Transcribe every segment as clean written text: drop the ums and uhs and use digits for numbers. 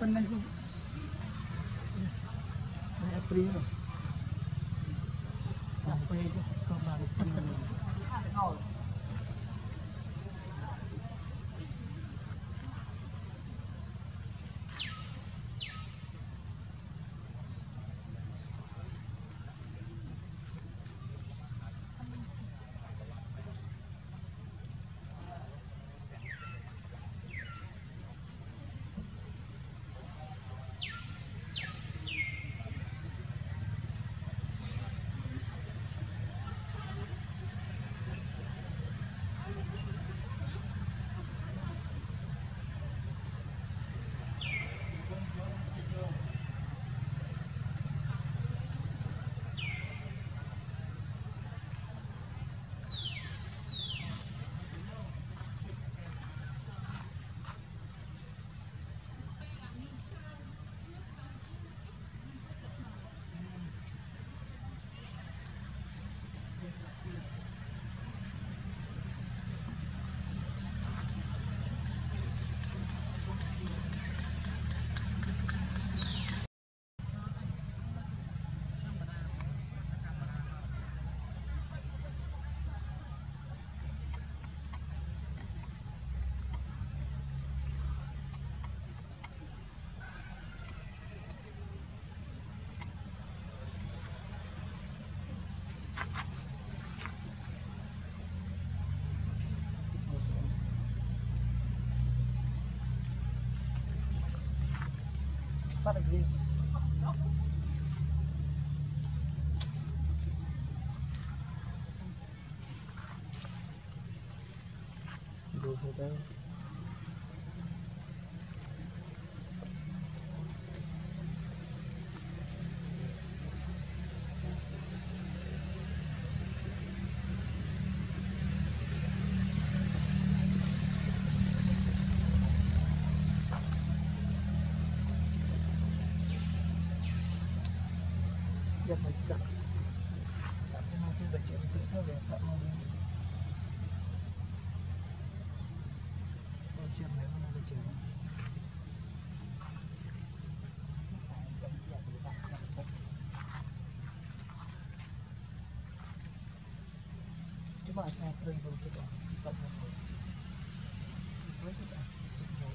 kapan lagi? April. Sampai itu kemarin. Cuma saya terima kita tetap menunggu. Boleh kita jemput.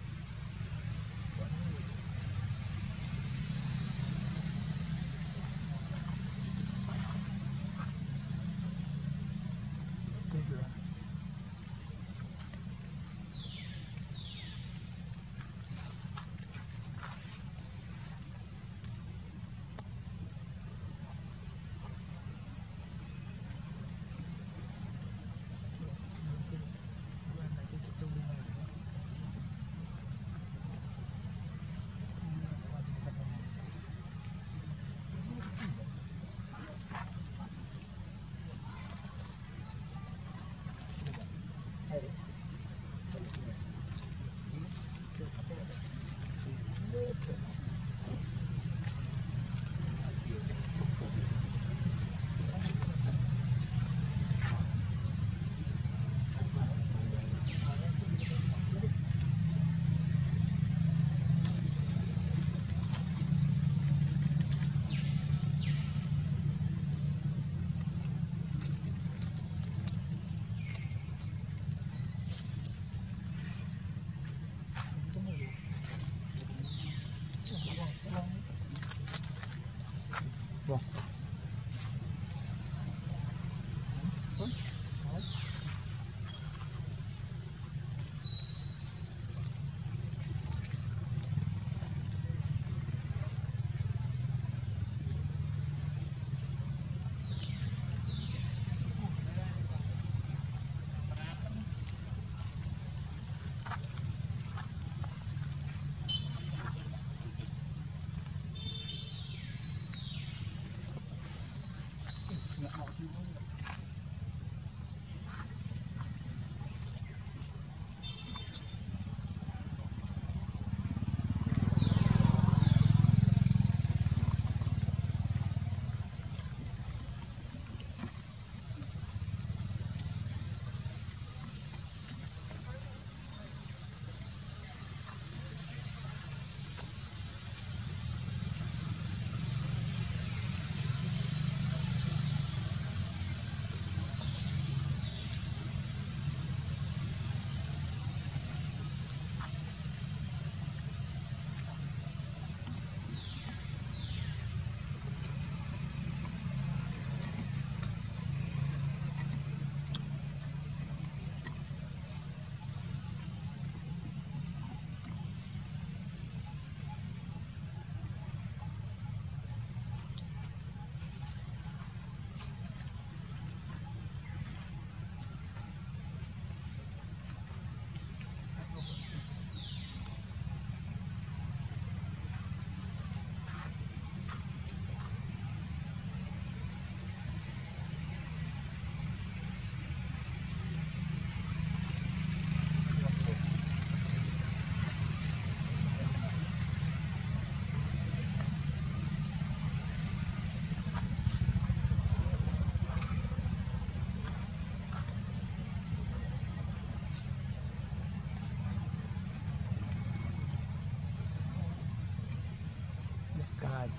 God.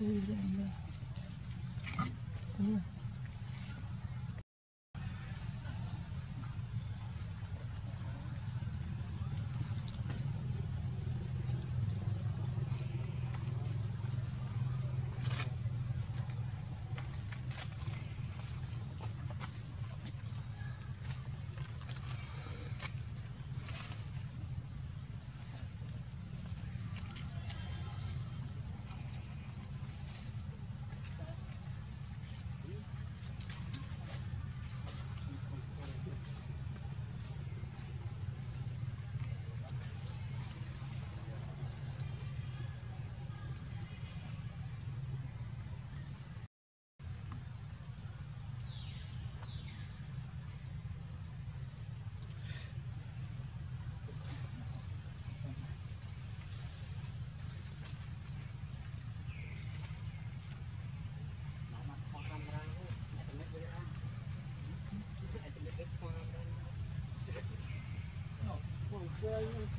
Iya. Well,